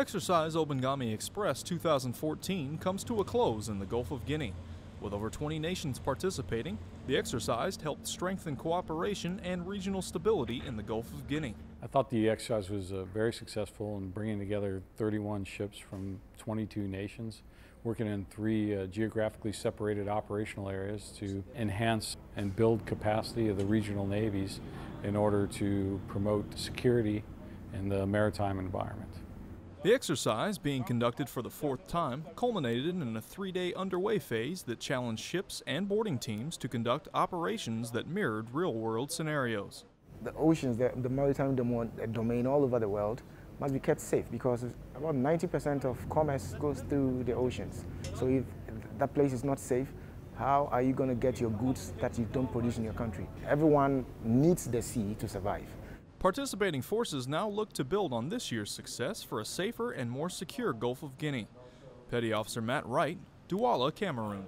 Exercise Obangame Express 2014 comes to a close in the Gulf of Guinea. With over 20 nations participating, the exercise helped strengthen cooperation and regional stability in the Gulf of Guinea. I thought the exercise was very successful in bringing together 31 ships from 22 nations, working in three geographically separated operational areas to enhance and build capacity of the regional navies in order to promote security in the maritime environment. The exercise, being conducted for the fourth time, culminated in a three-day underway phase that challenged ships and boarding teams to conduct operations that mirrored real-world scenarios. The oceans, the maritime domain all over the world must be kept safe because about 90% of commerce goes through the oceans. So if that place is not safe, how are you going to get your goods that you don't produce in your country? Everyone needs the sea to survive. Participating forces now look to build on this year's success for a safer and more secure Gulf of Guinea. Petty Officer Matt Wright, Douala, Cameroon.